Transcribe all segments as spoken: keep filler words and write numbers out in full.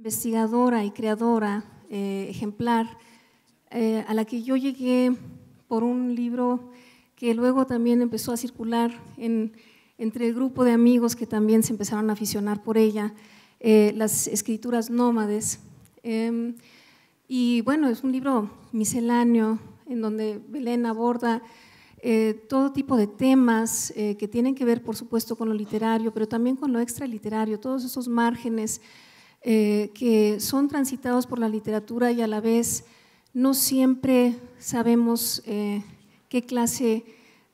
investigadora y creadora eh, ejemplar, eh, a la que yo llegué por un libro que luego también empezó a circular en, entre el grupo de amigos que también se empezaron a aficionar por ella, eh, Las escrituras nómades. Eh, y bueno, es un libro misceláneo en donde Belén aborda eh, todo tipo de temas eh, que tienen que ver, por supuesto, con lo literario, pero también con lo extraliterario, todos esos márgenes eh, que son transitados por la literatura y a la vez no siempre sabemos eh, qué clase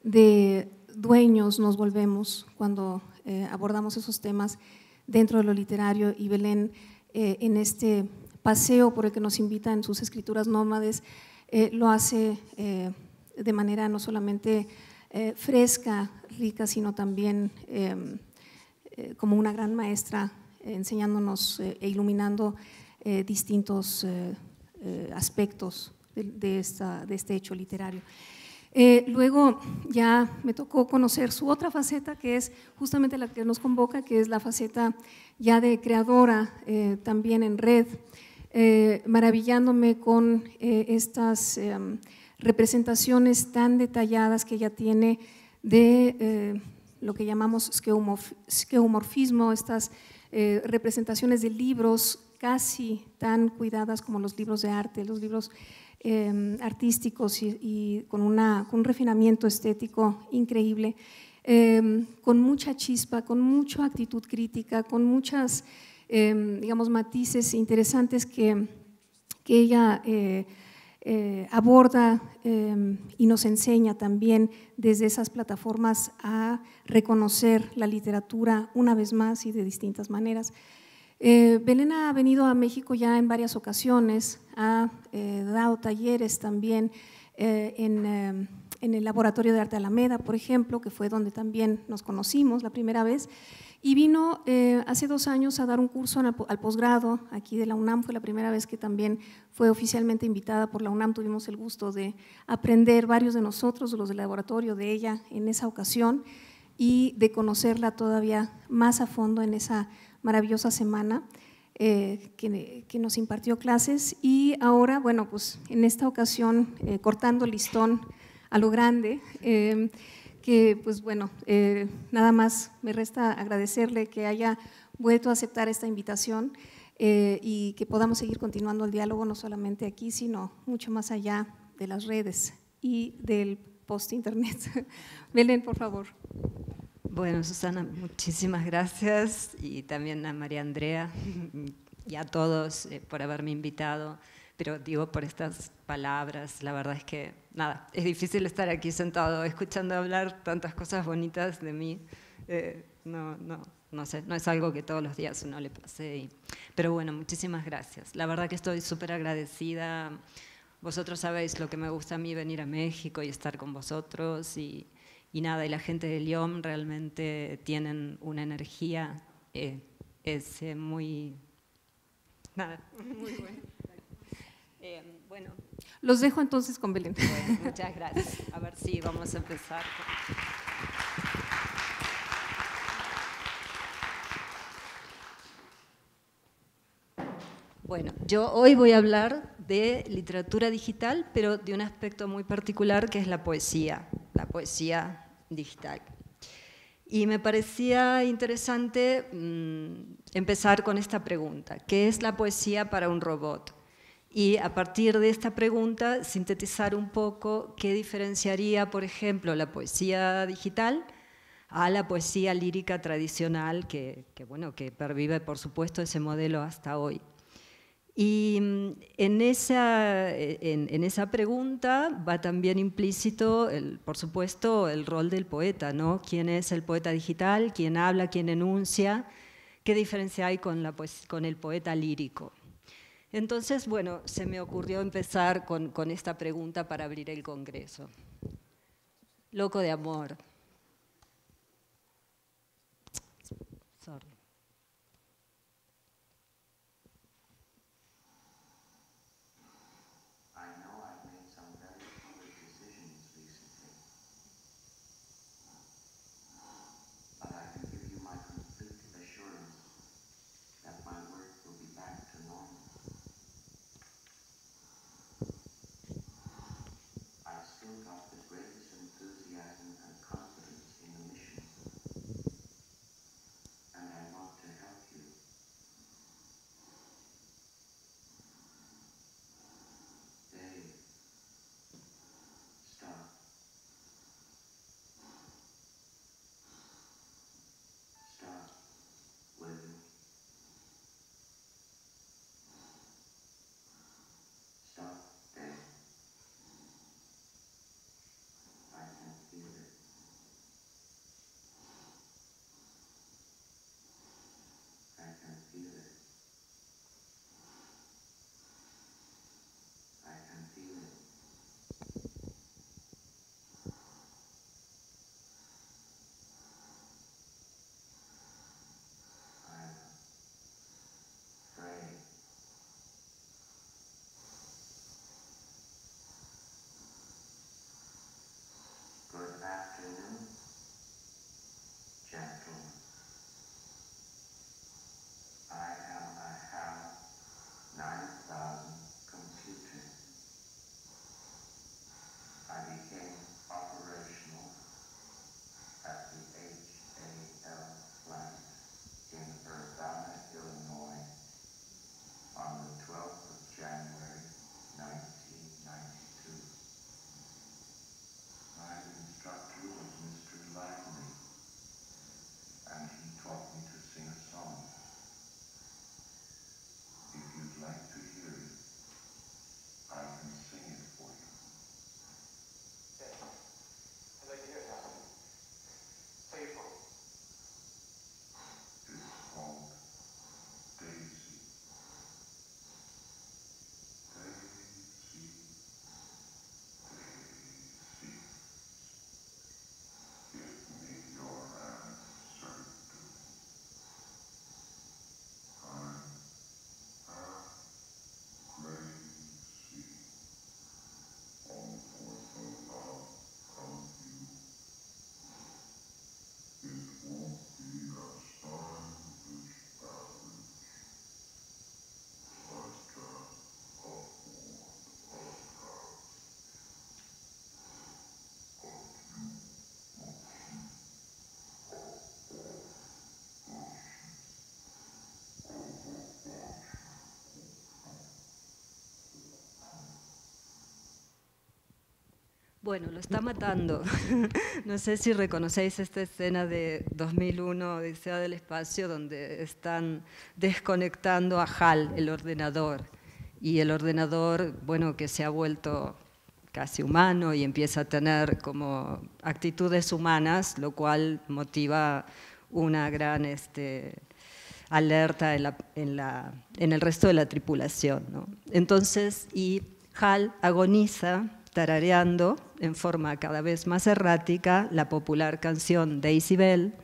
de dueños nos volvemos cuando eh, abordamos esos temas dentro de lo literario. Y Belén, eh, en este paseo por el que nos invita en sus escrituras nómades, eh, lo hace eh, de manera no solamente eh, fresca, rica, sino también eh, eh, como una gran maestra, eh, enseñándonos eh, e iluminando eh, distintos eh, eh, aspectos de, de, esta, de este hecho literario. Eh, luego ya me tocó conocer su otra faceta, que es justamente la que nos convoca, que es la faceta ya de creadora, eh, también en red, eh, maravillándome con eh, estas eh, representaciones tan detalladas que ella tiene de eh, lo que llamamos skeuomorf- skeuomorfismo, estas eh, representaciones de libros casi tan cuidadas como los libros de arte, los libros Eh, artísticos y, y con, una, con un refinamiento estético increíble, eh, con mucha chispa, con mucha actitud crítica, con muchas, eh, digamos, matices interesantes que, que ella eh, eh, aborda eh, y nos enseña también desde esas plataformas a reconocer la literatura una vez más y de distintas maneras. Eh, Belén ha venido a México ya en varias ocasiones, ha eh, dado talleres también eh, en, eh, en el Laboratorio de Arte Alameda, por ejemplo, que fue donde también nos conocimos la primera vez, y vino eh, hace dos años a dar un curso al, al posgrado aquí de la UNAM. Fue la primera vez que también fue oficialmente invitada por la UNAM. Tuvimos el gusto de aprender varios de nosotros, los del laboratorio, de ella en esa ocasión, y de conocerla todavía más a fondo en esa maravillosa semana eh, que, que nos impartió clases. Y ahora, bueno, pues en esta ocasión, eh, cortando listón a lo grande, eh, que pues bueno, eh, nada más me resta agradecerle que haya vuelto a aceptar esta invitación eh, y que podamos seguir continuando el diálogo, no solamente aquí, sino mucho más allá de las redes y del post-internet. Belén, por favor. Bueno, Susana, muchísimas gracias, y también a María Andrea y a todos por haberme invitado, pero digo por estas palabras. La verdad es que, nada, es difícil estar aquí sentado escuchando hablar tantas cosas bonitas de mí. Eh, no, no, no sé, no es algo que todos los días uno le pase. Y, pero bueno, muchísimas gracias. La verdad que estoy súper agradecida. Vosotros sabéis lo que me gusta a mí, venir a México y estar con vosotros. y… Y nada, y la gente de Lyon realmente tienen una energía, eh, es eh, muy… Nada, muy buena. Eh, bueno. Los dejo entonces con Belén. Bueno, muchas gracias. A ver si vamos a empezar. Bueno, yo hoy voy a hablar de literatura digital, pero de un aspecto muy particular, que es la poesía, la poesía digital. Y me parecía interesante mmm, empezar con esta pregunta: ¿qué es la poesía para un robot? Y a partir de esta pregunta sintetizar un poco qué diferenciaría, por ejemplo, la poesía digital a la poesía lírica tradicional, que, que, bueno, que pervive, por supuesto, ese modelo hasta hoy. Y en esa, en, en esa pregunta va también implícito, el, por supuesto, el rol del poeta, ¿no? ¿Quién es el poeta digital? ¿Quién habla? ¿Quién enuncia? ¿Qué diferencia hay con, la, pues, con el poeta lírico? Entonces, bueno, se me ocurrió empezar con, con esta pregunta para abrir el congreso. Loco de amor. Sorry. Back to Bueno, lo está matando. No sé si reconocéis esta escena de dos mil uno, Odisea del Espacio, donde están desconectando a H A L, el ordenador. Y el ordenador, bueno, que se ha vuelto casi humano y empieza a tener como actitudes humanas, lo cual motiva una gran este, alerta en, la, en, la, en el resto de la tripulación, ¿no? Entonces, y H A L agoniza tarareando en forma cada vez más errática la popular canción Daisy Bell,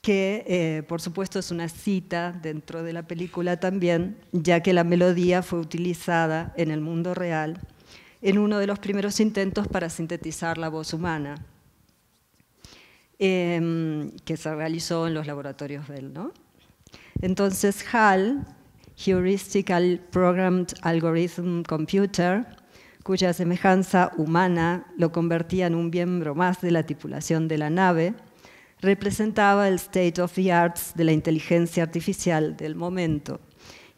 que eh, por supuesto es una cita dentro de la película también, ya que la melodía fue utilizada en el mundo real en uno de los primeros intentos para sintetizar la voz humana, eh, que se realizó en los laboratorios Bell, ¿no? Entonces H A L, Heuristical Programmed Algorithm Computer, cuya semejanza humana lo convertía en un miembro más de la tripulación de la nave, representaba el state of the arts de la inteligencia artificial del momento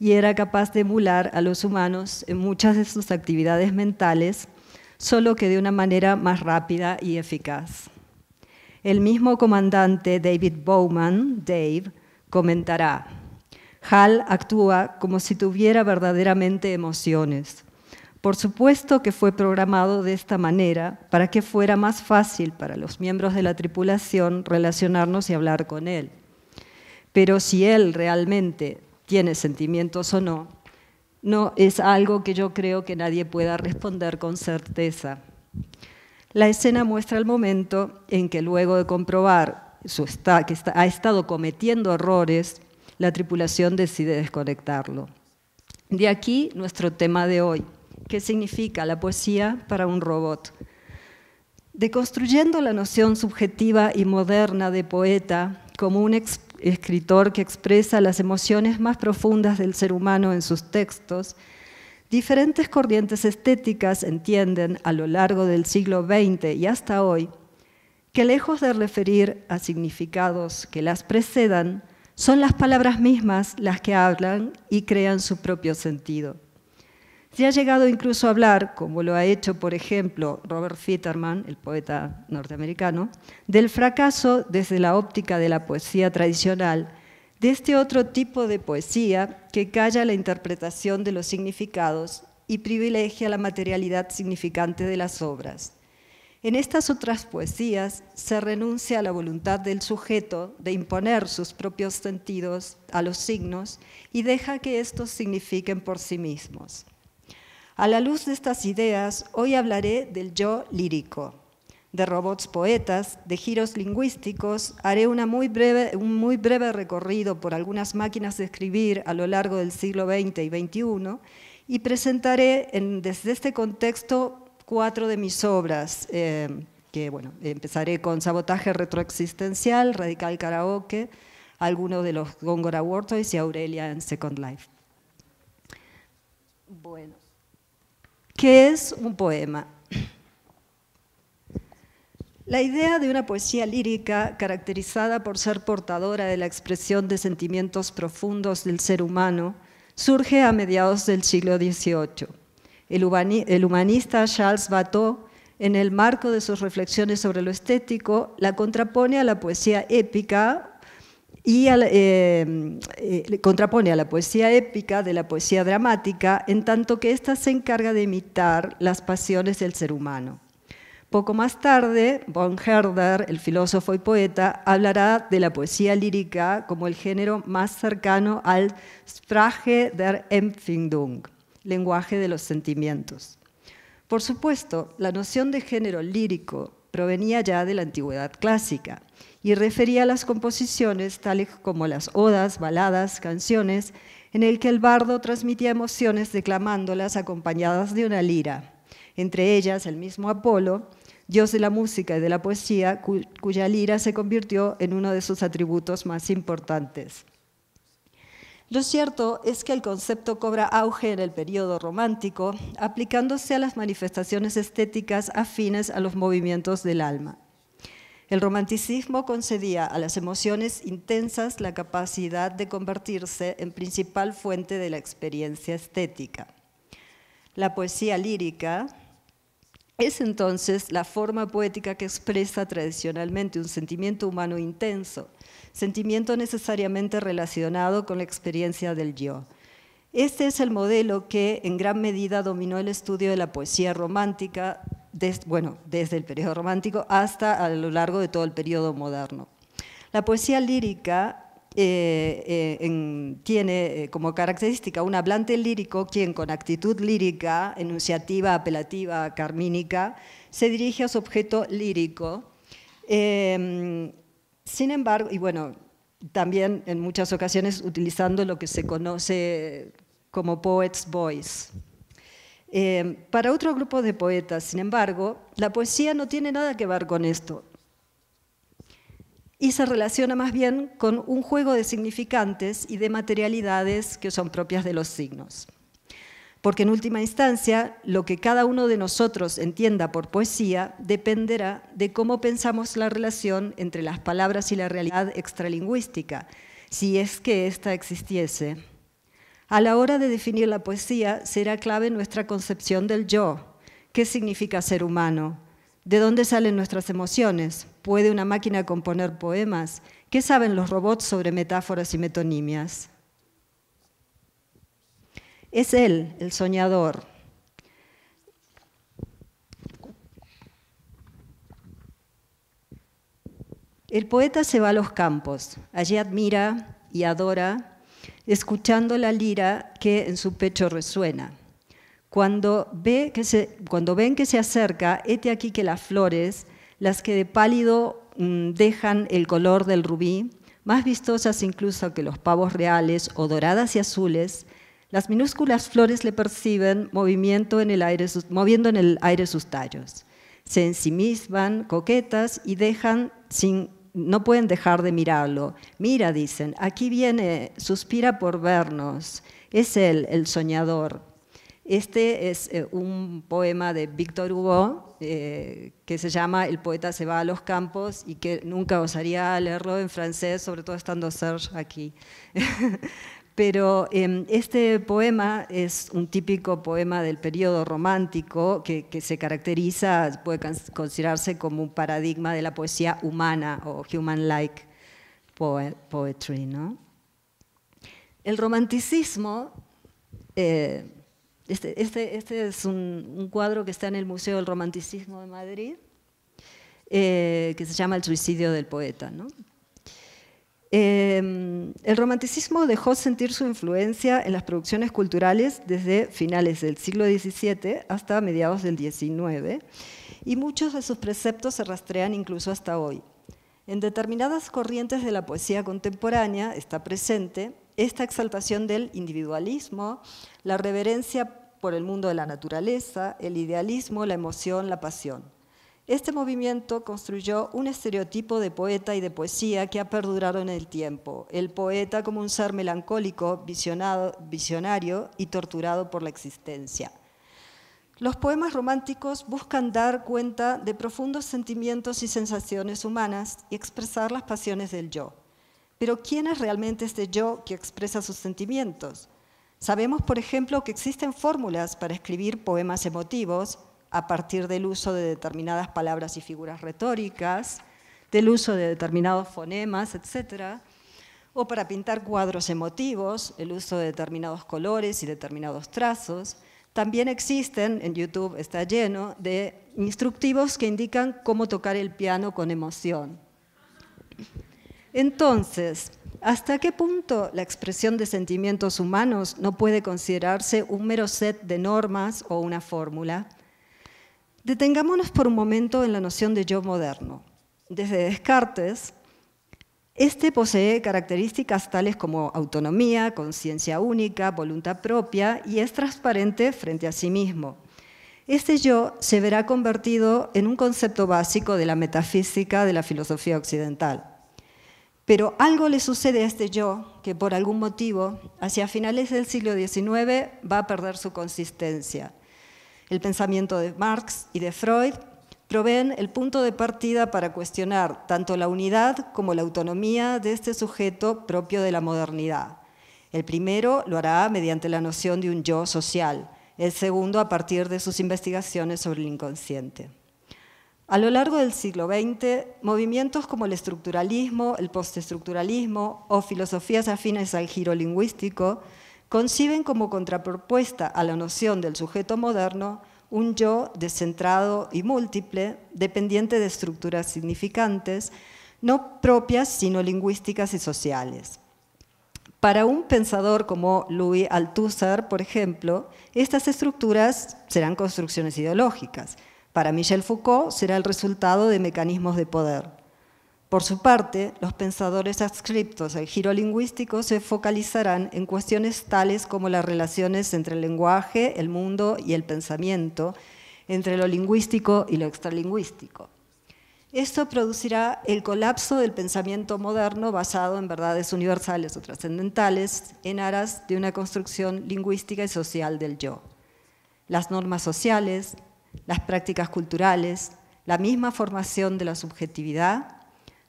y era capaz de emular a los humanos en muchas de sus actividades mentales, solo que de una manera más rápida y eficaz. El mismo comandante David Bowman, Dave, comentará: H A L actúa como si tuviera verdaderamente emociones. Por supuesto que fue programado de esta manera para que fuera más fácil para los miembros de la tripulación relacionarnos y hablar con él. Pero si él realmente tiene sentimientos o no, no es algo que yo creo que nadie pueda responder con certeza. La escena muestra el momento en que, luego de comprobar su está, que está, ha estado cometiendo errores, la tripulación decide desconectarlo. De aquí nuestro tema de hoy. ¿Qué significa la poesía para un robot? Deconstruyendo la noción subjetiva y moderna de poeta como un escritor que expresa las emociones más profundas del ser humano en sus textos, diferentes corrientes estéticas entienden a lo largo del siglo veinte y hasta hoy que, lejos de referir a significados que las precedan, son las palabras mismas las que hablan y crean su propio sentido. Se ha llegado incluso a hablar, como lo ha hecho por ejemplo Robert Fitterman, el poeta norteamericano, del fracaso desde la óptica de la poesía tradicional, de este otro tipo de poesía que calla la interpretación de los significados y privilegia la materialidad significante de las obras. En estas otras poesías se renuncia a la voluntad del sujeto de imponer sus propios sentidos a los signos y deja que estos signifiquen por sí mismos. A la luz de estas ideas, hoy hablaré del yo lírico, de robots poetas, de giros lingüísticos. Haré una muy breve, un muy breve recorrido por algunas máquinas de escribir a lo largo del siglo veinte y veintiuno y presentaré en, desde este contexto cuatro de mis obras, eh, que bueno, empezaré con Sabotaje Retroexistencial, Radical Karaoke, algunos de los Góngora War Toys y Aurelia en Second Life. Bueno. ¿Qué es un poema? La idea de una poesía lírica, caracterizada por ser portadora de la expresión de sentimientos profundos del ser humano, surge a mediados del siglo dieciocho. El humanista Charles Bateau, en el marco de sus reflexiones sobre lo estético, la contrapone a la poesía épica y a, eh, eh, contrapone a la poesía épica de la poesía dramática, en tanto que ésta se encarga de imitar las pasiones del ser humano. Poco más tarde, von Herder, el filósofo y poeta, hablará de la poesía lírica como el género más cercano al Sprache der Empfindung, lenguaje de los sentimientos. Por supuesto, la noción de género lírico provenía ya de la antigüedad clásica y refería a las composiciones tales como las odas, baladas, canciones, en el que el bardo transmitía emociones declamándolas acompañadas de una lira, entre ellas el mismo Apolo, dios de la música y de la poesía, cuya lira se convirtió en uno de sus atributos más importantes. Lo cierto es que el concepto cobra auge en el periodo romántico, aplicándose a las manifestaciones estéticas afines a los movimientos del alma. El romanticismo concedía a las emociones intensas la capacidad de convertirse en principal fuente de la experiencia estética. La poesía lírica Es entonces la forma poética que expresa tradicionalmente un sentimiento humano intenso, sentimiento necesariamente relacionado con la experiencia del yo. Este es el modelo que en gran medida dominó el estudio de la poesía romántica, des, bueno, desde el periodo romántico hasta a lo largo de todo el periodo moderno. La poesía lírica Eh, eh, en, tiene como característica un hablante lírico quien con actitud lírica, enunciativa, apelativa, carmínica, se dirige a su objeto lírico. Eh, sin embargo, y bueno, también en muchas ocasiones utilizando lo que se conoce como poet's voice. Eh, para otro grupo de poetas, sin embargo, la poesía no tiene nada que ver con esto. Y se relaciona más bien con un juego de significantes y de materialidades que son propias de los signos. Porque en última instancia, lo que cada uno de nosotros entienda por poesía dependerá de cómo pensamos la relación entre las palabras y la realidad extralingüística, si es que ésta existiese. A la hora de definir la poesía será clave nuestra concepción del yo, qué significa ser humano, ¿de dónde salen nuestras emociones? ¿Puede una máquina componer poemas? ¿Qué saben los robots sobre metáforas y metonimias? Es él, el soñador. El poeta se va a los campos, allí admira y adora, escuchando la lira que en su pecho resuena. Cuando, ve que se, cuando ven que se acerca, hete aquí que las flores, las que de pálido dejan el color del rubí, más vistosas incluso que los pavos reales o doradas y azules, las minúsculas flores le perciben movimiento en el aire, moviendo en el aire sus tallos. Se ensimisman, coquetas y dejan sin, no pueden dejar de mirarlo. Mira, dicen, aquí viene, suspira por vernos. Es él, el soñador. Este es un poema de Víctor Hugo eh, que se llama El poeta se va a los campos y que nunca osaría leerlo en francés, sobre todo estando Serge aquí. Pero eh, este poema es un típico poema del periodo romántico que, que se caracteriza, puede considerarse como un paradigma de la poesía humana o human-like poetry, ¿no? El romanticismo... Eh, Este, este, este es un, un cuadro que está en el Museo del Romanticismo de Madrid, eh, que se llama El suicidio del poeta, ¿no? Eh, el romanticismo dejó sentir su influencia en las producciones culturales desde finales del siglo diecisiete hasta mediados del diecinueve, y muchos de sus preceptos se rastrean incluso hasta hoy. En determinadas corrientes de la poesía contemporánea está presente esta exaltación del individualismo, la reverencia por el mundo de la naturaleza, el idealismo, la emoción, la pasión. Este movimiento construyó un estereotipo de poeta y de poesía que ha perdurado en el tiempo, el poeta como un ser melancólico, visionado, visionario y torturado por la existencia. Los poemas románticos buscan dar cuenta de profundos sentimientos y sensaciones humanas y expresar las pasiones del yo. Pero ¿quién es realmente este yo que expresa sus sentimientos? Sabemos, por ejemplo, que existen fórmulas para escribir poemas emotivos a partir del uso de determinadas palabras y figuras retóricas, del uso de determinados fonemas, etcétera, o para pintar cuadros emotivos, el uso de determinados colores y determinados trazos. También existen, en YouTube está lleno, de instructivos que indican cómo tocar el piano con emoción. Entonces, ¿hasta qué punto la expresión de sentimientos humanos no puede considerarse un mero set de normas o una fórmula? Detengámonos por un momento en la noción de yo moderno. Desde Descartes, este posee características tales como autonomía, conciencia única, voluntad propia y es transparente frente a sí mismo. Este yo se verá convertido en un concepto básico de la metafísica de la filosofía occidental. Pero algo le sucede a este yo que por algún motivo, hacia finales del siglo diecinueve, va a perder su consistencia. El pensamiento de Marx y de Freud proveen el punto de partida para cuestionar tanto la unidad como la autonomía de este sujeto propio de la modernidad. El primero lo hará mediante la noción de un yo social, el segundo a partir de sus investigaciones sobre el inconsciente. A lo largo del siglo veinte, movimientos como el estructuralismo, el postestructuralismo o filosofías afines al giro lingüístico conciben como contrapropuesta a la noción del sujeto moderno un yo descentrado y múltiple, dependiente de estructuras significantes, no propias sino lingüísticas y sociales. Para un pensador como Louis Althusser, por ejemplo, estas estructuras serán construcciones ideológicas. Para Michel Foucault será el resultado de mecanismos de poder. Por su parte, los pensadores adscriptos al giro lingüístico se focalizarán en cuestiones tales como las relaciones entre el lenguaje, el mundo y el pensamiento, entre lo lingüístico y lo extralingüístico. Esto producirá el colapso del pensamiento moderno basado en verdades universales o trascendentales en aras de una construcción lingüística y social del yo. Las normas sociales, las prácticas culturales, la misma formación de la subjetividad,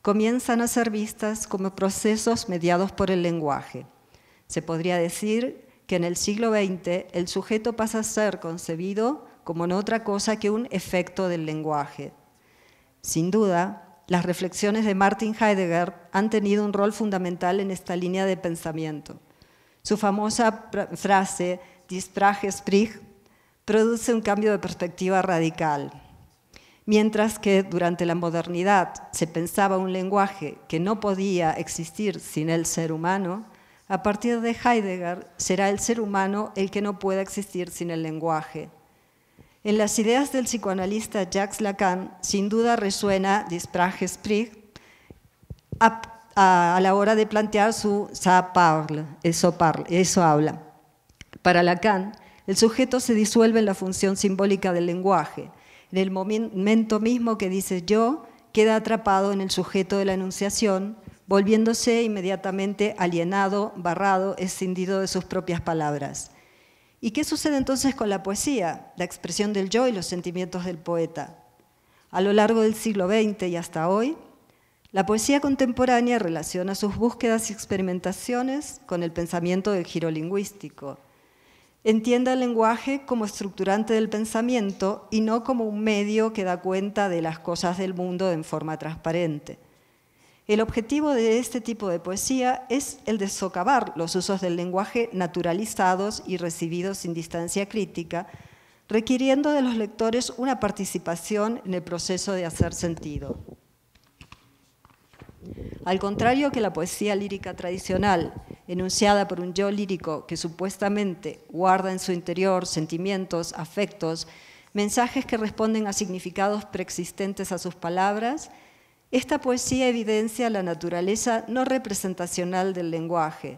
comienzan a ser vistas como procesos mediados por el lenguaje. Se podría decir que en el siglo veinte el sujeto pasa a ser concebido como no otra cosa que un efecto del lenguaje. Sin duda, las reflexiones de Martin Heidegger han tenido un rol fundamental en esta línea de pensamiento. Su famosa frase, "Die Sprache spricht", produce un cambio de perspectiva radical. Mientras que durante la modernidad se pensaba un lenguaje que no podía existir sin el ser humano, a partir de Heidegger será el ser humano el que no pueda existir sin el lenguaje. En las ideas del psicoanalista Jacques Lacan, sin duda resuena Die Sprache spricht a, a, a la hora de plantear su ça parle, eso parle, eso habla. Para Lacan, el sujeto se disuelve en la función simbólica del lenguaje. En el momento mismo que dice yo, queda atrapado en el sujeto de la enunciación, volviéndose inmediatamente alienado, barrado, escindido de sus propias palabras. ¿Y qué sucede entonces con la poesía, la expresión del yo y los sentimientos del poeta? A lo largo del siglo veinte y hasta hoy, la poesía contemporánea relaciona sus búsquedas y experimentaciones con el pensamiento del giro lingüístico. Entienda el lenguaje como estructurante del pensamiento y no como un medio que da cuenta de las cosas del mundo en forma transparente. El objetivo de este tipo de poesía es el de socavar los usos del lenguaje naturalizados y recibidos sin distancia crítica, requiriendo de los lectores una participación en el proceso de hacer sentido. Al contrario que la poesía lírica tradicional, enunciada por un yo lírico que supuestamente guarda en su interior sentimientos, afectos, mensajes que responden a significados preexistentes a sus palabras, esta poesía evidencia la naturaleza no representacional del lenguaje,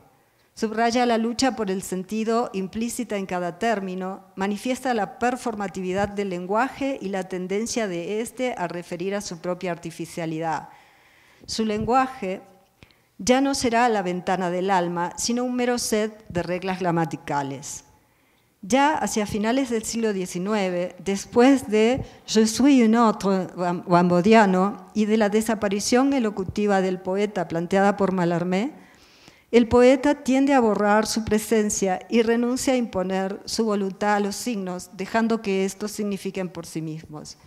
subraya la lucha por el sentido implícita en cada término, manifiesta la performatividad del lenguaje y la tendencia de éste a referir a su propia artificialidad. Su lenguaje ya no será la ventana del alma, sino un mero set de reglas gramaticales. Ya hacia finales del siglo diecinueve, después de Je suis un autre bambodiano y de la desaparición elocutiva del poeta planteada por Mallarmé, el poeta tiende a borrar su presencia y renuncia a imponer su voluntad a los signos, dejando que estos signifiquen por sí mismos.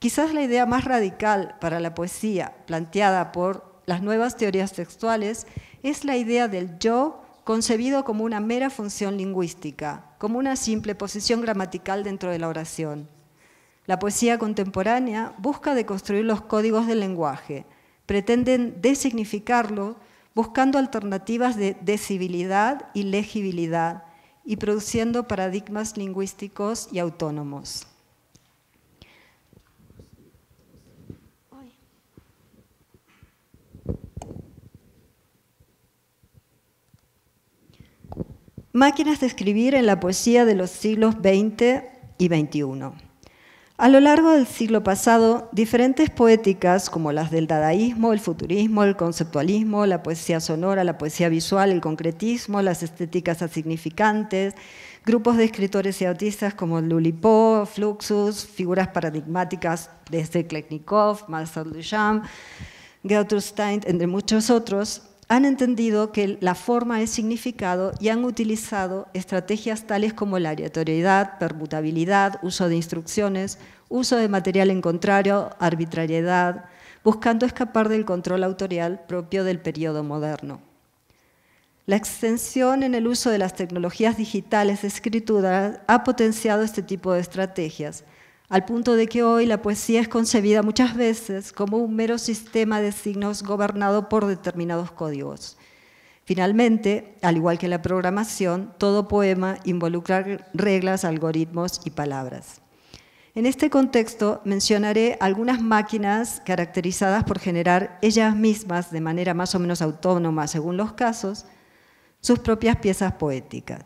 Quizás la idea más radical para la poesía, planteada por las nuevas teorías textuales, es la idea del yo concebido como una mera función lingüística, como una simple posición gramatical dentro de la oración. La poesía contemporánea busca deconstruir los códigos del lenguaje, pretenden designificarlo buscando alternativas de decibilidad y legibilidad y produciendo paradigmas lingüísticos y autónomos. Máquinas de escribir en la poesía de los siglos veinte y veintiuno. A lo largo del siglo pasado, diferentes poéticas, como las del dadaísmo, el futurismo, el conceptualismo, la poesía sonora, la poesía visual, el concretismo, las estéticas asignificantes, grupos de escritores y artistas como el Oulipo, Fluxus, figuras paradigmáticas desde Klesnikov, Marcel Duchamp, Gertrude Stein, entre muchos otros, han entendido que la forma es significado y han utilizado estrategias tales como la aleatoriedad, permutabilidad, uso de instrucciones, uso de material en contrario, arbitrariedad, buscando escapar del control autorial propio del periodo moderno. La extensión en el uso de las tecnologías digitales de escritura ha potenciado este tipo de estrategias, al punto de que hoy la poesía es concebida muchas veces como un mero sistema de signos gobernado por determinados códigos. Finalmente, al igual que la programación, todo poema involucra reglas, algoritmos y palabras. En este contexto mencionaré algunas máquinas caracterizadas por generar ellas mismas, de manera más o menos autónoma según los casos, sus propias piezas poéticas.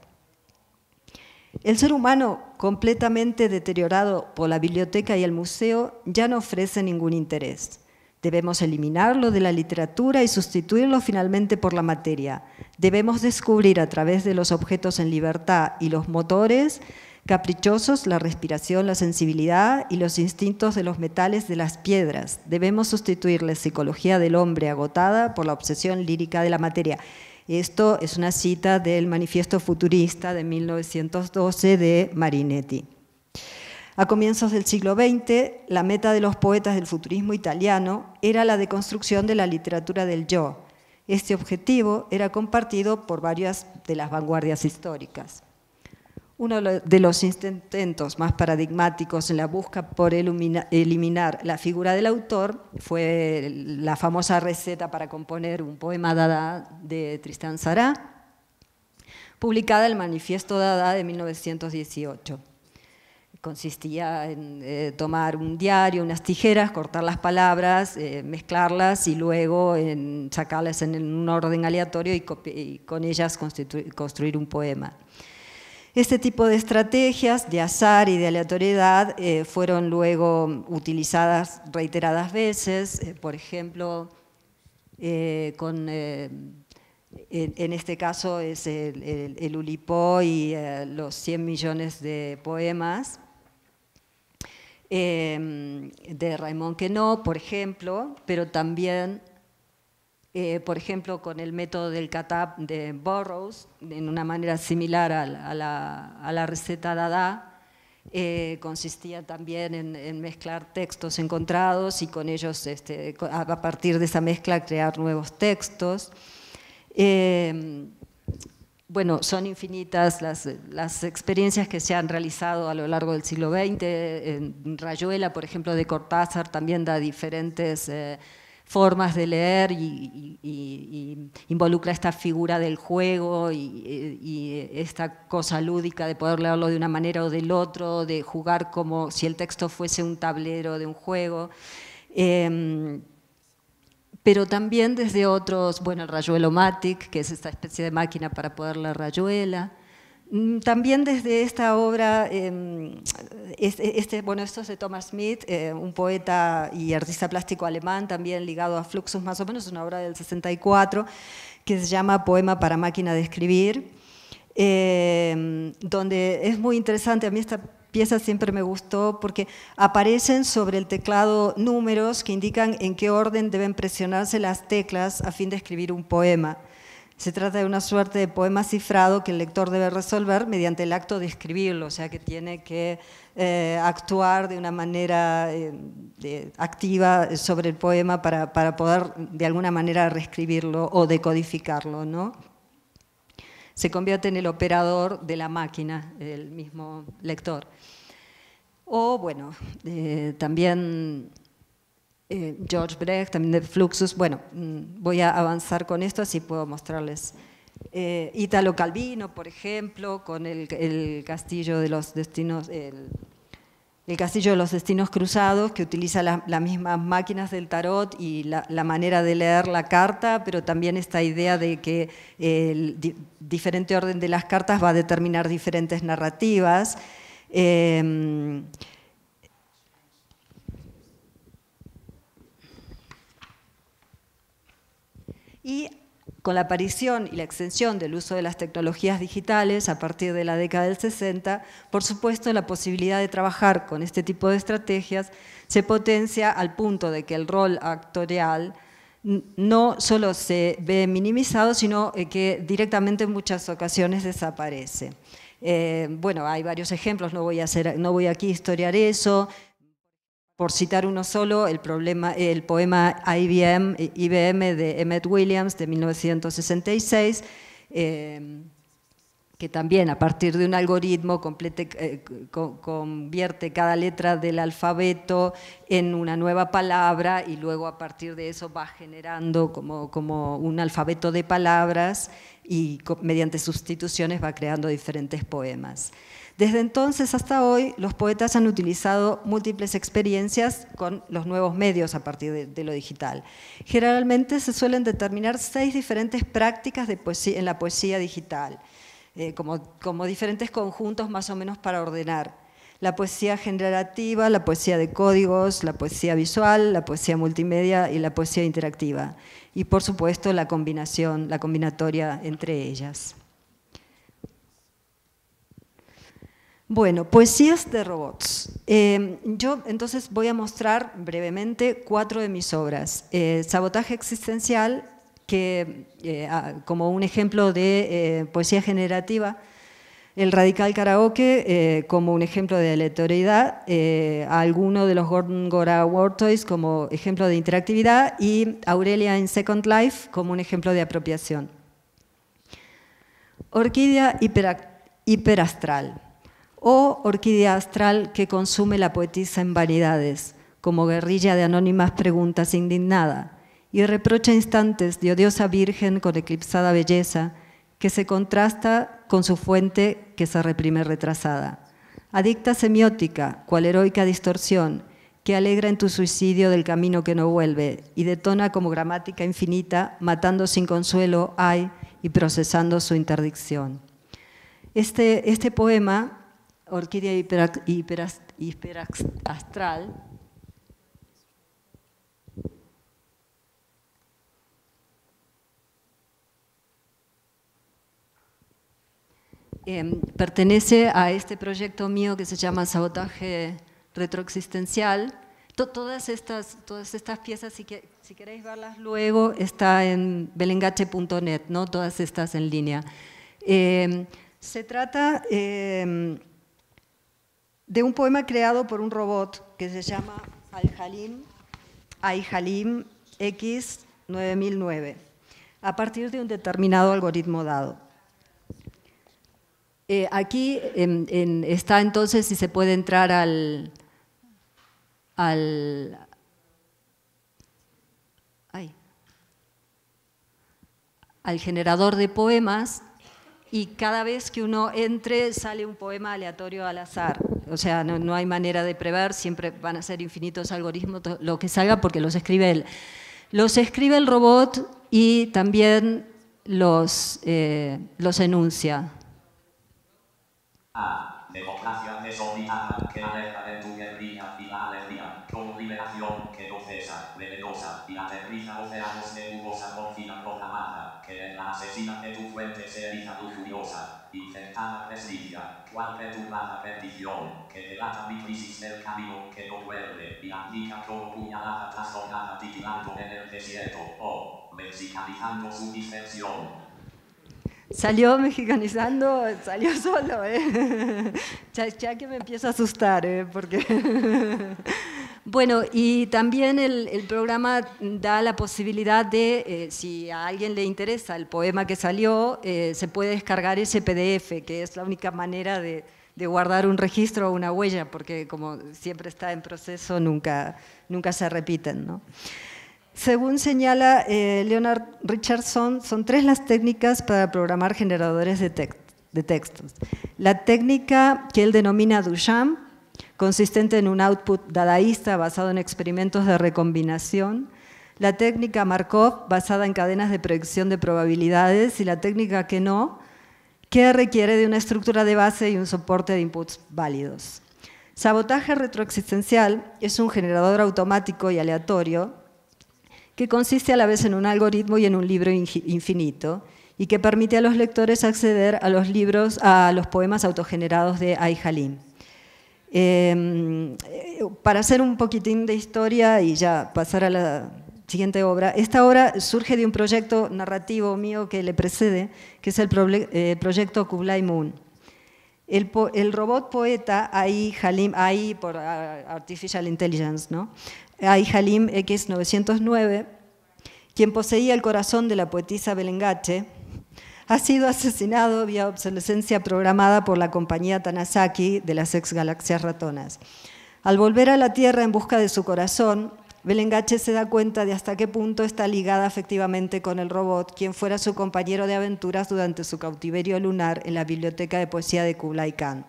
El ser humano, completamente deteriorado por la biblioteca y el museo, ya no ofrece ningún interés. Debemos eliminarlo de la literatura y sustituirlo finalmente por la materia. Debemos descubrir a través de los objetos en libertad y los motores caprichosos, la respiración, la sensibilidad y los instintos de los metales de las piedras. Debemos sustituir la psicología del hombre agotada por la obsesión lírica de la materia. Esto es una cita del Manifiesto Futurista de mil novecientos doce de Marinetti. A comienzos del siglo veinte, la meta de los poetas del futurismo italiano era la deconstrucción de la literatura del yo. Este objetivo era compartido por varias de las vanguardias históricas. Uno de los intentos más paradigmáticos en la búsqueda por eliminar la figura del autor fue la famosa receta para componer un poema dada de Tristan Tzara, publicada en el Manifiesto Dada de mil novecientos dieciocho. Consistía en eh, tomar un diario, unas tijeras, cortar las palabras, eh, mezclarlas y luego en, sacarlas en un orden aleatorio y, y con ellas construir un poema. Este tipo de estrategias de azar y de aleatoriedad eh, fueron luego utilizadas reiteradas veces, eh, por ejemplo, eh, con, eh, en, en este caso es el, el, el Oulipo y eh, los cien millones de poemas eh, de Raymond Queneau, por ejemplo, pero también... Eh, por ejemplo, con el método del catap de Burroughs, en una manera similar a la, a la, a la receta Dada, eh, consistía también en, en mezclar textos encontrados y con ellos, este, a partir de esa mezcla, crear nuevos textos. Eh, bueno, son infinitas las, las experiencias que se han realizado a lo largo del siglo veinte. En Rayuela, por ejemplo, de Cortázar, también da diferentes... Eh, formas de leer y, y, y involucra esta figura del juego y, y esta cosa lúdica de poder leerlo de una manera o del otro, de jugar como si el texto fuese un tablero de un juego. Eh, pero también desde otros, bueno, el Rayuelo-matic, que es esta especie de máquina para poder leer rayuela. También desde esta obra, eh, este, este, bueno, esto es de Thomas Smith, eh, un poeta y artista plástico alemán, también ligado a Fluxus más o menos, una obra del sesenta y cuatro, que se llama Poema para máquina de escribir, eh, donde es muy interesante, a mí esta pieza siempre me gustó, porque aparecen sobre el teclado números que indican en qué orden deben presionarse las teclas a fin de escribir un poema. Se trata de una suerte de poema cifrado que el lector debe resolver mediante el acto de escribirlo, o sea que tiene que eh, actuar de una manera eh, de, activa sobre el poema para, para poder de alguna manera reescribirlo o decodificarlo, ¿no? Se convierte en el operador de la máquina, el mismo lector. O bueno, eh, también... George Brecht, también de Fluxus. Bueno, voy a avanzar con esto, así puedo mostrarles. Eh, Ítalo Calvino, por ejemplo, con el, el, castillo de los destinos, el, el Castillo de los Destinos Cruzados, que utiliza la, las mismas máquinas del tarot y la, la manera de leer la carta, pero también esta idea de que el di, diferente orden de las cartas va a determinar diferentes narrativas. Eh, Y con la aparición y la extensión del uso de las tecnologías digitales a partir de la década del sesenta, por supuesto la posibilidad de trabajar con este tipo de estrategias se potencia al punto de que el rol actorial no solo se ve minimizado, sino que directamente en muchas ocasiones desaparece. Eh, bueno, hay varios ejemplos, no voy a hacer, no voy aquí a historiar eso. Por citar uno solo, el, problema, el poema I B M de Emmett Williams de mil novecientos sesenta y seis, eh, que también a partir de un algoritmo complete, eh, co convierte cada letra del alfabeto en una nueva palabra y luego a partir de eso va generando como, como un alfabeto de palabras y mediante sustituciones va creando diferentes poemas. Desde entonces hasta hoy, los poetas han utilizado múltiples experiencias con los nuevos medios a partir de, de lo digital. Generalmente se suelen determinar seis diferentes prácticas de poesía, en la poesía digital, eh, como, como diferentes conjuntos más o menos para ordenar. La poesía generativa, la poesía de códigos, la poesía visual, la poesía multimedia y la poesía interactiva. Y por supuesto la combinación, la combinatoria entre ellas. Bueno, poesías de robots. Eh, yo entonces voy a mostrar brevemente cuatro de mis obras. Eh, Sabotaje Existencial, que, eh, como un ejemplo de eh, poesía generativa. El Radical Karaoke, eh, como un ejemplo de aleatoriedad. Eh, alguno de los Góngora War Toys, como ejemplo de interactividad. Y Aurelia en Second Life, como un ejemplo de apropiación. Orquídea hiperastral. O Orquídea Astral que consume la poetisa en vanidades, como guerrilla de anónimas preguntas indignada, y reprocha instantes de odiosa virgen con eclipsada belleza, que se contrasta con su fuente que se reprime retrasada. Adicta semiótica, cual heroica distorsión, que alegra en tu suicidio del camino que no vuelve, y detona como gramática infinita, matando sin consuelo, ay, y procesando su interdicción. Este, este poema... Orquídea hiperastral, eh, pertenece a este proyecto mío que se llama Sabotaje Retroexistencial. To todas, estas, todas estas piezas, si, que si queréis verlas luego, está en belén gache punto net, ¿no? Todas estas en línea. Eh, se trata... Eh, de un poema creado por un robot que se llama A I Halim X nueve mil nueve, a partir de un determinado algoritmo dado. Eh, aquí en, en, está entonces, si se puede entrar al, al, ay, al generador de poemas, y cada vez que uno entre sale un poema aleatorio al azar. O sea, no, no hay manera de prever, siempre van a ser infinitos algoritmos lo que salga porque los escribe él. Los escribe el robot y también los, eh, los enuncia. Ah, democracia desobligada que aleja de tu guerrilla y la alegría, con liberación que no cesa, venenosa y aterriza océanos de nubosa confina proclamada, que en la asesina de tu fuente se eriza tu furiosa, infectada presidia. Cual perturbada perdición, que delata mi crisis del camino que no vuelve y aplica como puñalada trastornada titilando en el desierto o mexicanizando su distensión. Salió mexicanizando, salió solo, ¿eh? Ya, ya que me empiezo a asustar, ¿eh? Porque... Bueno, y también el, el programa da la posibilidad de, eh, si a alguien le interesa el poema que salió, eh, se puede descargar ese P D F, que es la única manera de, de guardar un registro o una huella, porque como siempre está en proceso, nunca, nunca se repiten, ¿no? Según señala eh, Leonard Richardson, son tres las técnicas para programar generadores de, text, de textos. La técnica que él denomina Duchamp, consistente en un output dadaísta basado en experimentos de recombinación, la técnica Markov basada en cadenas de proyección de probabilidades y la técnica Queneau, que requiere de una estructura de base y un soporte de inputs válidos. Sabotaje retroexistencial es un generador automático y aleatorio que consiste a la vez en un algoritmo y en un libro infinito y que permite a los lectores acceder a los libros, a los poemas autogenerados de A I Halim. Eh, para hacer un poquitín de historia y ya pasar a la, siguiente obra. Esta obra surge de un proyecto narrativo mío que le precede, que es el eh, proyecto Kublai Moon. El, el robot poeta A I Halim, A I por Artificial Intelligence, ¿no? A I Halim X novecientos nueve, quien poseía el corazón de la poetisa Belén Gache, ha sido asesinado vía obsolescencia programada por la compañía Tanasaki de las exgalaxias ratonas. Al volver a la Tierra en busca de su corazón, Belén Gache se da cuenta de hasta qué punto está ligada afectivamente con el robot, quien fuera su compañero de aventuras durante su cautiverio lunar en la biblioteca de poesía de Kublai Khan.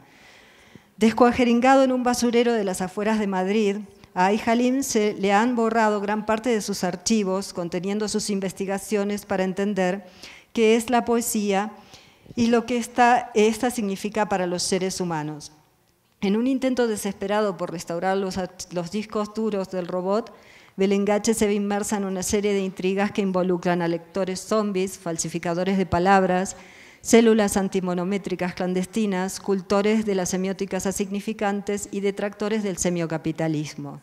Descuajeringado en un basurero de las afueras de Madrid, a A I Halim se le han borrado gran parte de sus archivos conteniendo sus investigaciones para entender qué es la poesía y lo que esta, esta significa para los seres humanos. En un intento desesperado por restaurar los, los discos duros del robot, Belén Gache se ve inmersa en una serie de intrigas que involucran a lectores zombies, falsificadores de palabras, células antimonométricas clandestinas, cultores de las semióticas asignificantes y detractores del semiocapitalismo.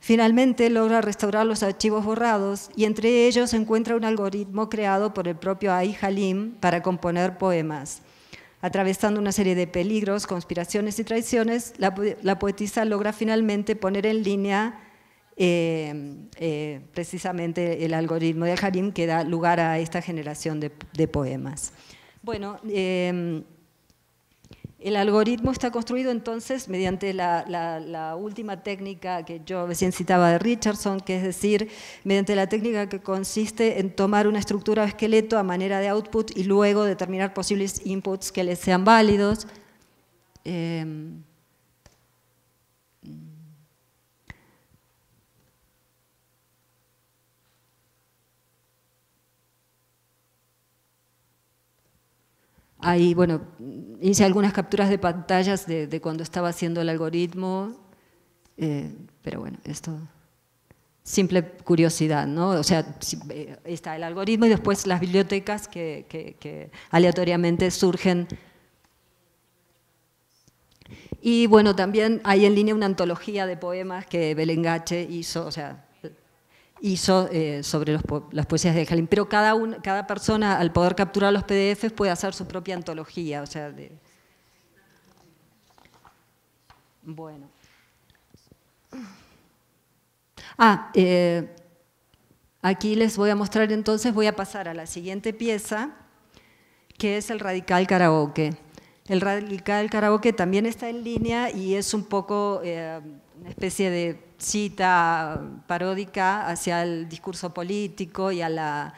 Finalmente logra restaurar los archivos borrados y entre ellos encuentra un algoritmo creado por el propio A I Halim para componer poemas. Atravesando una serie de peligros, conspiraciones y traiciones, la, la poetisa logra finalmente poner en línea eh, eh, precisamente el algoritmo de Halim que da lugar a esta generación de, de poemas. Bueno, eh, el algoritmo está construido entonces mediante la, la, la última técnica que yo recién citaba de Richardson, que es decir, mediante la técnica que consiste en tomar una estructura o esqueleto a manera de output y luego determinar posibles inputs que les sean válidos. Eh, Ahí, bueno, hice algunas capturas de pantallas de, de cuando estaba haciendo el algoritmo, eh, pero bueno, esto, simple curiosidad, ¿no? O sea, está el algoritmo y después las bibliotecas que, que, que aleatoriamente surgen. Y bueno, también hay en línea una antología de poemas que Belén Gache hizo, o sea, hizo eh, sobre los po las poesías de Halim, pero cada, un, cada persona al poder capturar los P D Fs puede hacer su propia antología, o sea, de... bueno. Ah, eh, aquí les voy a mostrar entonces, voy a pasar a la siguiente pieza, que es el Radical Karaoke. El Radical Karaoke también está en línea y es un poco eh, una especie de cita paródica hacia el discurso político y a la,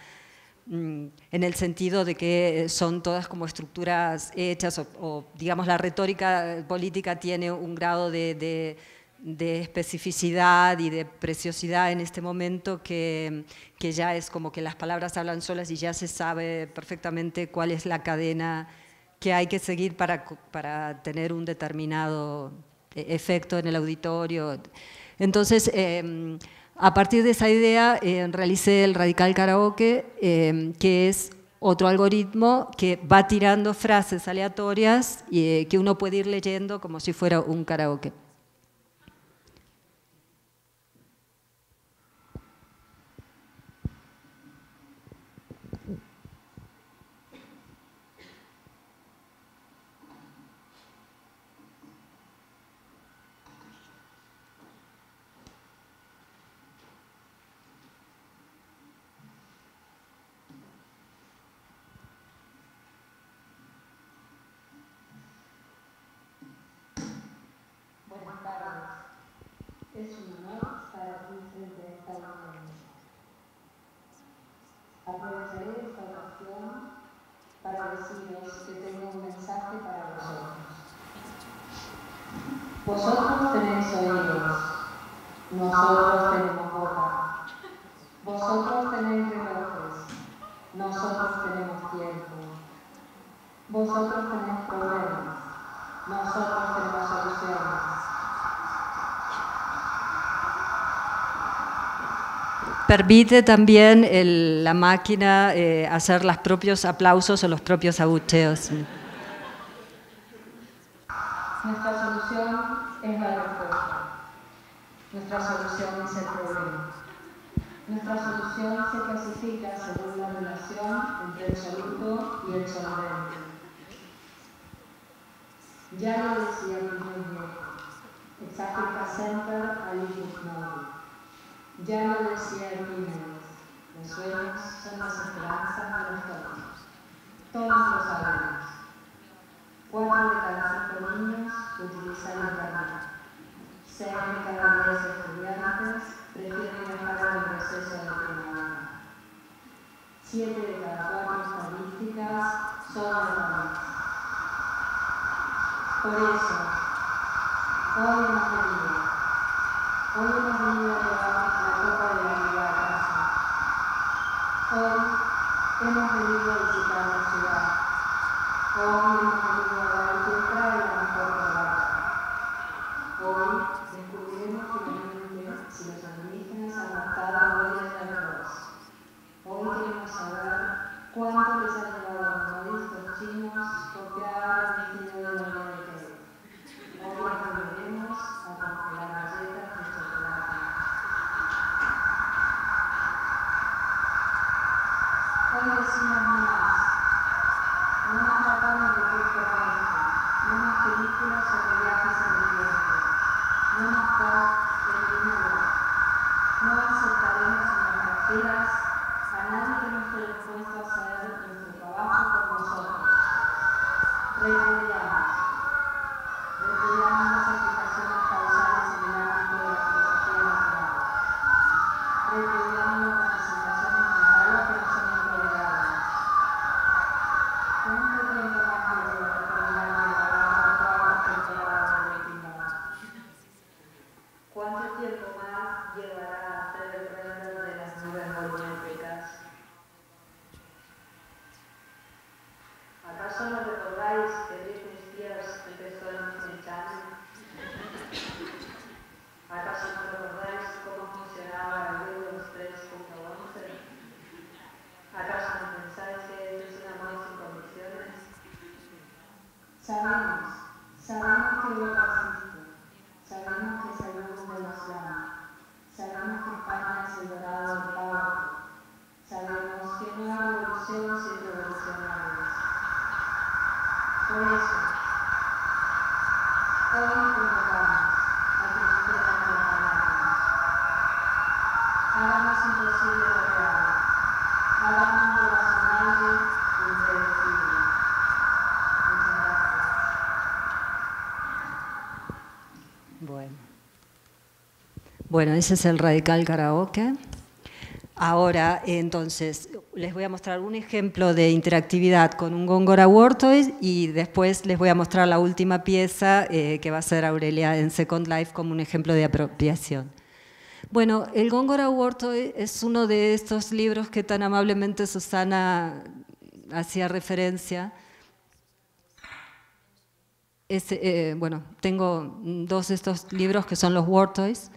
en el sentido de que son todas como estructuras hechas o, o digamos la retórica política tiene un grado de, de, de especificidad y de preciosidad en este momento que, que ya es como que las palabras hablan solas y ya se sabe perfectamente cuál es la cadena que hay que seguir para, para tener un determinado efecto en el auditorio. Entonces, eh, a partir de esa idea eh, realicé el Radical Karaoke, eh, que es otro algoritmo que va tirando frases aleatorias y, eh, que uno puede ir leyendo como si fuera un karaoke. Vosotros tenéis oídos, nosotros tenemos boca. Vosotros tenéis relojes, nosotros tenemos tiempo. Vosotros tenéis problemas, nosotros tenemos soluciones. Permite también el, la máquina eh, hacer los propios aplausos o los propios abucheos. Nuestra solución es el problema. expresión se clasifica según la relación entre el chalupo y el chalupero. Ya lo decía Víctor Hugo, it's Africa Center, I live now. Ya lo decía Hermímenes, los sueños son las esperanzas de los todos. Todos lo sabemos. Cuatro de cada cinco niños utilizan internet. Seis de cada diez estudiantes prefieren dejar el proceso de primavera. Siete de cada cuatro estadísticas son erróneas. Por eso, hoy hemos venido. Hoy hemos venido a llevar la copa de la vida a casa. Hoy hemos venido a visitar la ciudad. Hoy hemos venido a dar el que trae la mejor corbata. Hoy descubriremos finalmente si los alienígenas han adaptado huellas de arroz. Hoy queremos saber cuánto les ha llevado a los modistas chinos copiar el vestido de la vida. No decimos más, no nos tratamos de efecto veinte, no más películas sobre viajes en el tiempo, no más post del vinilo, no aceptaremos en nuestras filas a nadie que no esté dispuesto a hacer nuestro trabajo por nosotros. Repudiamos, repudiamos las aplicaciones causales en el ámbito de la filosofía natural, repudiamos las representaciones de valor que nos han Bueno, ese es el Radical Karaoke. Ahora, entonces, les voy a mostrar un ejemplo de interactividad con un Góngora War Toys y después les voy a mostrar la última pieza eh, que va a ser Aurelia en Second Life como un ejemplo de apropiación. Bueno, el Góngora War Toys es uno de estos libros que tan amablemente Susana hacía referencia. Es, eh, bueno, tengo dos de estos libros que son los War Toys.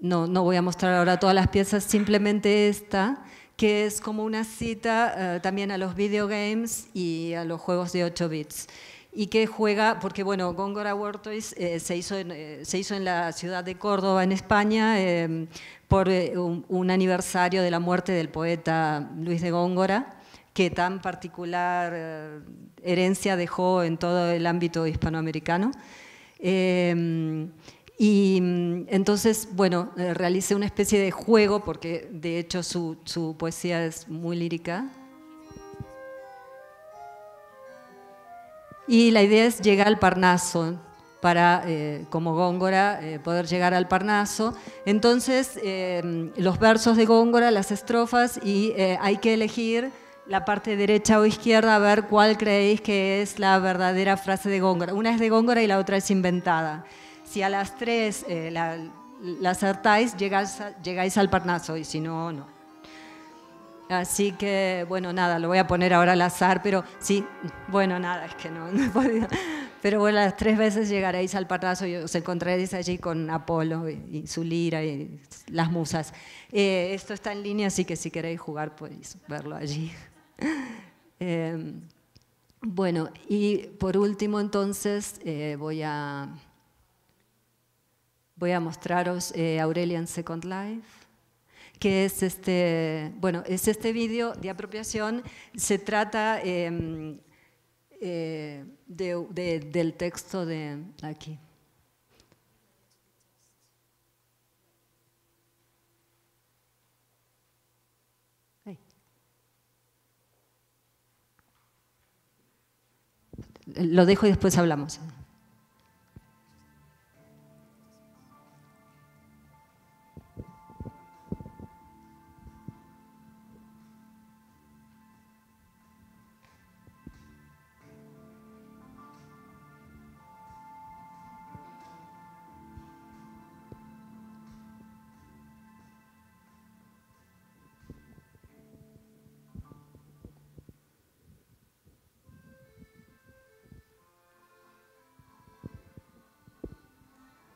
No, no voy a mostrar ahora todas las piezas, simplemente esta, que es como una cita eh, también a los videogames y a los juegos de ocho bits. Y que juega, porque bueno, Góngora War Toys eh, se, hizo en, eh, se hizo en la ciudad de Córdoba, en España, eh, por eh, un, un aniversario de la muerte del poeta Luis de Góngora, que tan particular eh, herencia dejó en todo el ámbito hispanoamericano. Eh, Y entonces, bueno, realicé una especie de juego, porque de hecho su, su poesía es muy lírica. Y la idea es llegar al Parnaso, para, eh, como Góngora, eh, poder llegar al Parnaso. Entonces, eh, los versos de Góngora, las estrofas, y eh, hay que elegir la parte derecha o izquierda, a ver cuál creéis que es la verdadera frase de Góngora. Una es de Góngora y la otra es inventada. Si a las tres eh, la, la acertáis, llegáis, llegáis al Parnaso, y si no, no. Así que, bueno, nada, lo voy a poner ahora al azar, pero sí, bueno, nada, es que no, no he podido. Pero bueno, las tres veces llegaréis al Parnaso y os encontraréis allí con Apolo y, y su lira y las musas. Eh, esto está en línea, así que si queréis jugar podéis verlo allí. eh, bueno, y por último entonces eh, voy a... Voy a mostraros eh, Aurelia en Second Life, que es este, bueno, es este vídeo de apropiación. Se trata eh, eh, de, de, del texto de aquí. Lo dejo y después hablamos.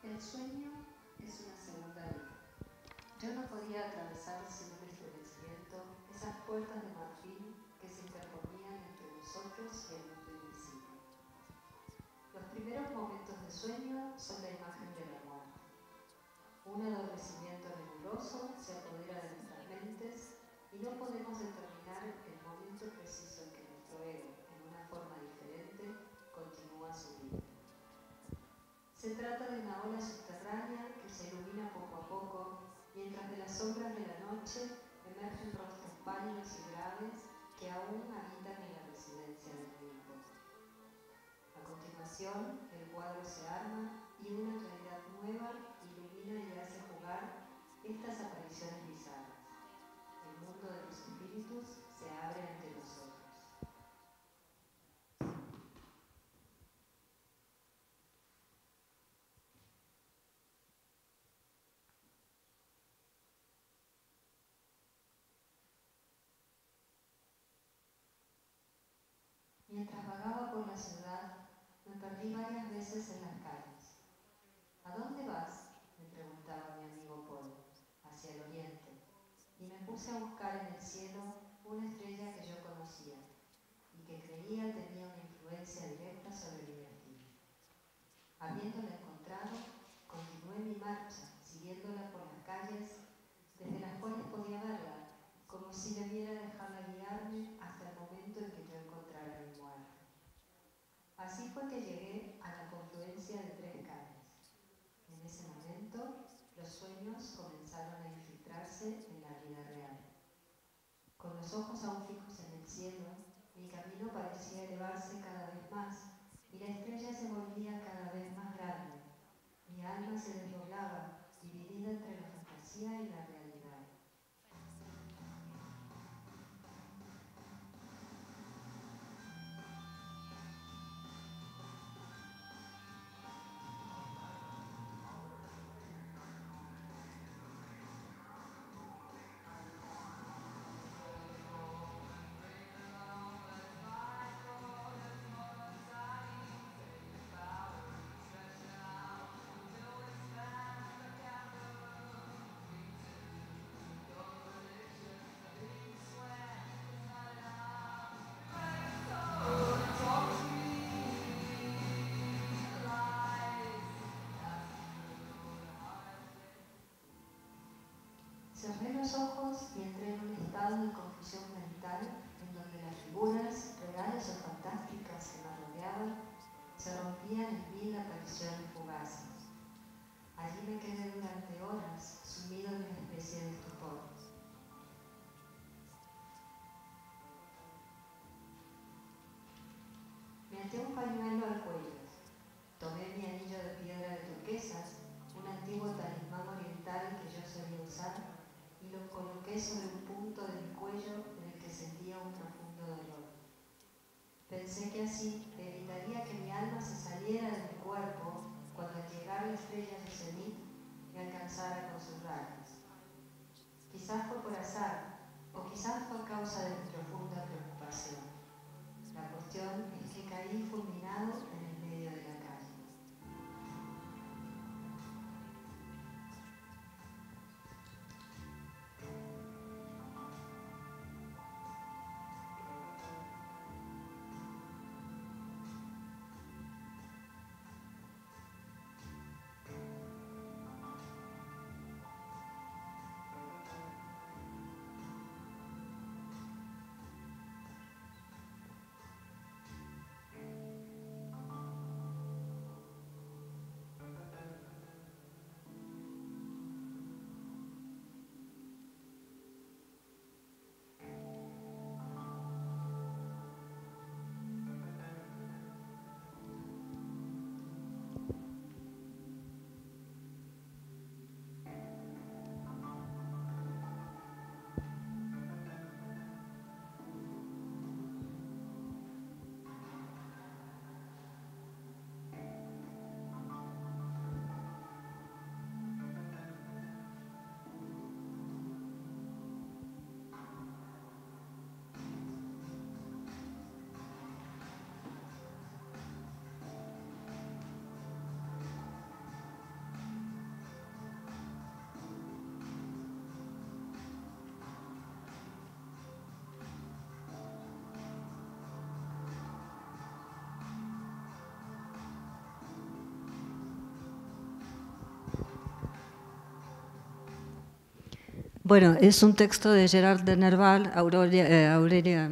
El sueño es una segunda vida. Yo no podía atravesar sin un estremecimiento esas puertas de marfil que se interponían entre nosotros y el mundo invisible. Los primeros momentos de sueño son la imagen de la muerte. Un adormecimiento nebuloso se apodera de nuestras mentes y no podemos determinar el momento preciso en que nuestro ego, en una forma diferente, continúa su vida. Se trata de una ola subterránea que se ilumina poco a poco, mientras de las sombras de la noche emergen rostros pálidos y graves que aún habitan en la residencia del tiempo. A continuación, el cuadro se arma y una realidad nueva ilumina y hace jugar estas apariciones bizarras. El mundo de los espíritus se abre ante nosotros. Mientras vagaba por la ciudad, me perdí varias veces en las calles. ¿A dónde vas?, me preguntaba mi amigo Apolo, hacia el oriente, y me puse a buscar en el cielo una estrella que yo conocía y que creía tenía una influencia directa sobre mi destino. Habiéndola encontrado, continué mi marcha, siguiéndola por las calles, desde las cuales podía verla, como si debiera dejarla guiarme hasta el momento en que yo encontrara mi muerte. Así fue que llegué a la confluencia de tres calles. En ese momento, los sueños comenzaron a infiltrarse en la vida real. Con los ojos aún fijos en el cielo, mi camino parecía elevarse cada vez más y la estrella se volvía cada vez más grande. Mi alma se desdoblaba, dividida entre la fantasía y la realidad. Cerré los ojos y entré en un estado de confusión mental en donde las figuras, reales o fantásticas que me rodeaban, se rompían en mil apariciones fugaces. Allí me quedé durante horas, sumido en una especie de estupor. Me até un pañuelo al cuello, tomé mi anillo de piedra de turquesas, un antiguo talismán oriental que yo solía usar, y lo coloqué sobre un punto de mi cuello en el que sentía un profundo dolor. Pensé que así evitaría que mi alma se saliera de mi cuerpo cuando al llegar la estrella de cenit me alcanzara con sus rayos. Quizás fue por azar, o quizás fue a causa de mi profunda preocupación. La cuestión es que caí fulminado en el medio de la calle. Bueno, es un texto de Gerard de Nerval, Aurelia, eh, Aurelia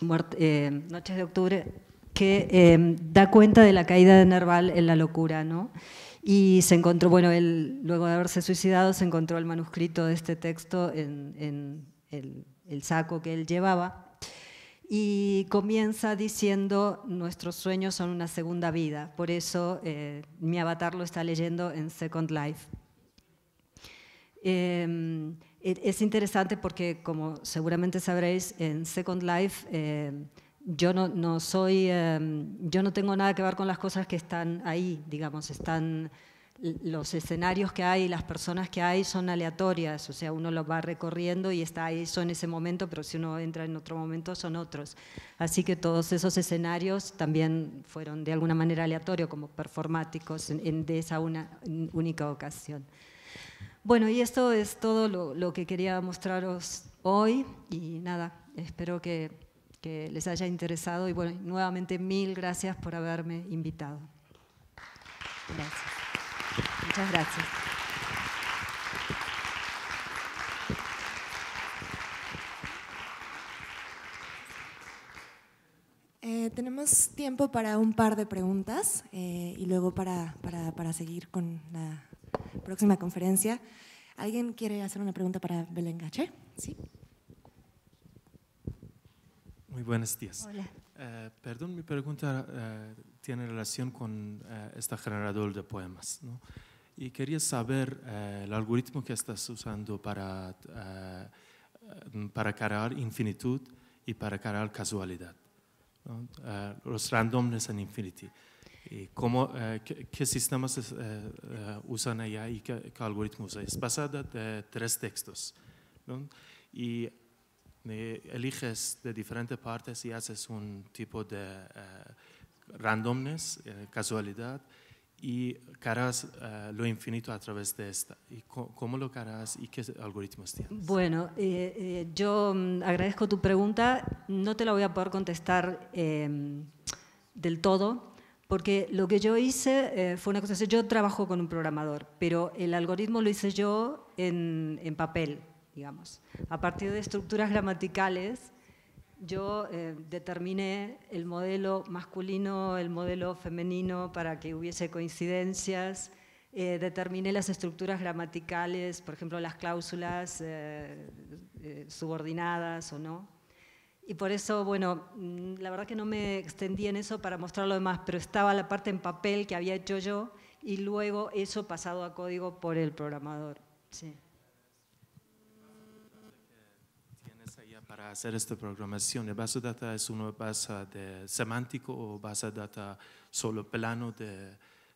muerte, eh, Noches de Octubre, que eh, da cuenta de la caída de Nerval en la locura, ¿no? Y se encontró, bueno, él luego de haberse suicidado, se encontró el manuscrito de este texto en, en el, el saco que él llevaba. Y comienza diciendo, nuestros sueños son una segunda vida, por eso eh, mi avatar lo está leyendo en Second Life. Eh, es interesante porque, como seguramente sabréis, en Second Life eh, yo, no, no soy, eh, yo no tengo nada que ver con las cosas que están ahí, digamos, están, los escenarios que hay, las personas que hay son aleatorias, o sea, uno los va recorriendo y está eso en ese momento, pero si uno entra en otro momento son otros. Así que todos esos escenarios también fueron de alguna manera aleatorios, como performáticos en, en, de esa una, única ocasión. Bueno, y esto es todo lo, lo que quería mostraros hoy y nada, espero que, que les haya interesado y bueno, nuevamente mil gracias por haberme invitado. Gracias. Muchas gracias. Eh, tenemos tiempo para un par de preguntas eh, y luego para, para, para seguir con la próxima conferencia. ¿Alguien quiere hacer una pregunta para Belén Gache? Sí. Muy buenos días. Hola. Eh, perdón, mi pregunta eh, tiene relación con eh, este generador de poemas, ¿no? Y quería saber eh, el algoritmo que estás usando para, eh, para crear infinitud y para crear casualidad, ¿no? Eh, los randomness and infinity. Y cómo, eh, qué, ¿Qué sistemas es, eh, usan allá y qué, qué algoritmo usan? Es basada de tres textos, ¿no? Y eh, eliges de diferentes partes y haces un tipo de eh, randomness, eh, casualidad, y creas eh, lo infinito a través de esta. ¿Y cómo, cómo lo creas y qué algoritmos tienes? Bueno, eh, eh, yo agradezco tu pregunta. No te la voy a poder contestar eh, del todo, porque lo que yo hice eh, fue una cosa, o sea, yo trabajo con un programador, pero el algoritmo lo hice yo en, en papel, digamos. A partir de estructuras gramaticales, yo eh, determiné el modelo masculino, el modelo femenino para que hubiese coincidencias, eh, determiné las estructuras gramaticales, por ejemplo, las cláusulas eh, eh, subordinadas o no. Y por eso, bueno, la verdad que no me extendí en eso para mostrar lo demás, pero estaba la parte en papel que había hecho yo y luego eso pasado a código por el programador. Sí. ¿Tienes allá para hacer esta programación? ¿El base de data es una base de semántico o base de data solo plano de,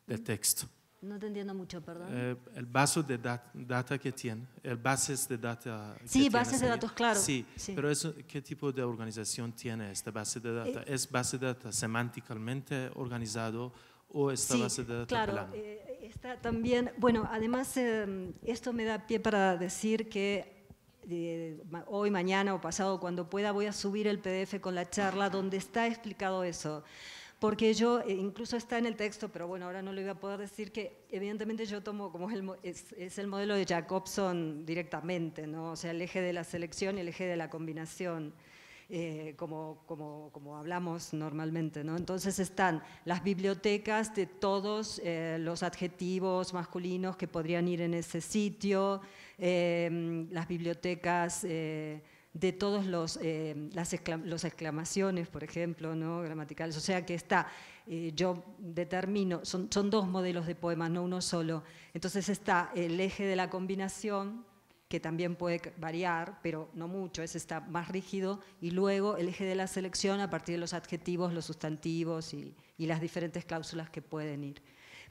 de texto? No te entiendo mucho, perdón. Eh, el base de dat data que tiene, el bases de data. Sí, bases de datos, claro. Sí, sí. Pero eso, ¿qué tipo de organización tiene esta base de data? Eh, ¿Es base de data semánticamente organizado o esta sí, base de data claro, plana? Eh, está también, bueno, además eh, esto me da pie para decir que eh, hoy, mañana o pasado, cuando pueda, voy a subir el P D F con la charla donde está explicado eso. Porque yo, incluso está en el texto, pero bueno, ahora no lo iba a poder decir, que evidentemente yo tomo como el, es, es el modelo de Jacobson directamente, ¿no? O sea, el eje de la selección y el eje de la combinación, eh, como, como, como hablamos normalmente, ¿no? Entonces están las bibliotecas de todos eh, los adjetivos masculinos que podrían ir en ese sitio, eh, las bibliotecas... Eh, de todos los, eh, las exclam los exclamaciones, por ejemplo, ¿no? gramaticales. O sea que está, eh, yo determino, son, son dos modelos de poemas, no uno solo. Entonces está el eje de la combinación, que también puede variar, pero no mucho, ese está más rígido, y luego el eje de la selección a partir de los adjetivos, los sustantivos y, y las diferentes cláusulas que pueden ir.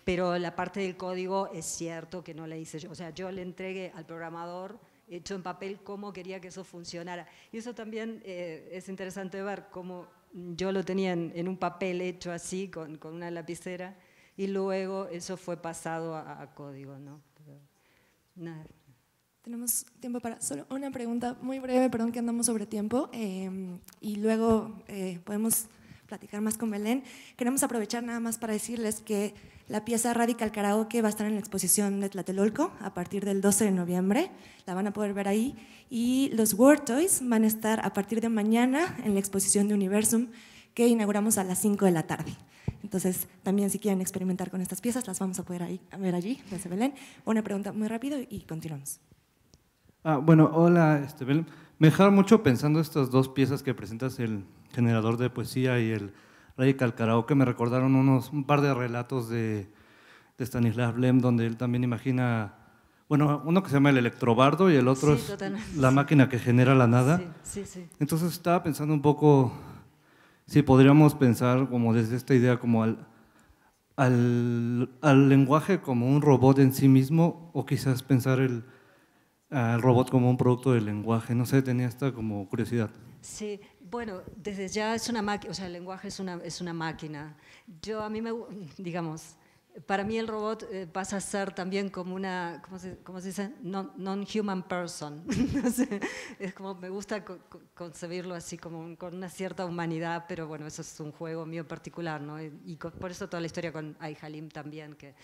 Pero la parte del código es cierto que no la hice yo. O sea, yo le entregué al programador hecho en papel, cómo quería que eso funcionara. Y eso también eh, es interesante ver cómo yo lo tenía en, en un papel hecho así, con, con una lapicera, y luego eso fue pasado a, a código, ¿no? Pero, nada. Tenemos tiempo para solo una pregunta muy breve, perdón que andamos sobre tiempo, eh, y luego eh, podemos platicar más con Belén. Queremos aprovechar nada más para decirles que La pieza Radical Karaoke va a estar en la exposición de Tlatelolco a partir del doce de noviembre, la van a poder ver ahí, y los War Toys van a estar a partir de mañana en la exposición de Universum, que inauguramos a las cinco de la tarde. Entonces, también si quieren experimentar con estas piezas, las vamos a poder ahí, a ver allí, desde Belén. Una pregunta muy rápido y continuamos. Ah, bueno, hola, este, Belén. Me dejaron mucho pensando estas dos piezas que presentas, el generador de poesía y el Radical Karaoke, me recordaron unos, un par de relatos de, de Stanislas Lem, donde él también imagina, bueno, uno que se llama El Electrobardo y el otro sí, es totalmente. La máquina que genera la nada. Sí, sí, sí. Entonces estaba pensando un poco si podríamos pensar como desde esta idea como al, al, al lenguaje como un robot en sí mismo, o quizás pensar el, al robot como un producto del lenguaje, no sé, tenía esta como curiosidad. Sí. Bueno, desde ya es una máquina, o sea, el lenguaje es una, es una máquina. Yo a mí me, digamos, para mí el robot eh, pasa a ser también como una, ¿cómo se, cómo se dice? Non-human person. No sé, es como, me gusta co concebirlo así como un, con una cierta humanidad, pero bueno, eso es un juego mío particular, ¿no? Y, y con, por eso toda la historia con A I Halim también. Que,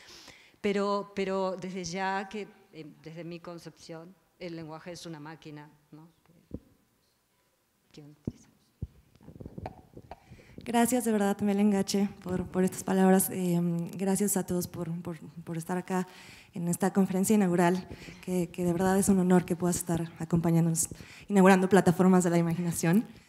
pero, pero desde ya, que eh, desde mi concepción, el lenguaje es una máquina, ¿no? ¿Quién dice? Gracias de verdad, Belén Gache, por, por estas palabras. Eh, gracias a todos por, por, por estar acá en esta conferencia inaugural, que, que de verdad es un honor que puedas estar acompañándonos, inaugurando plataformas de la imaginación.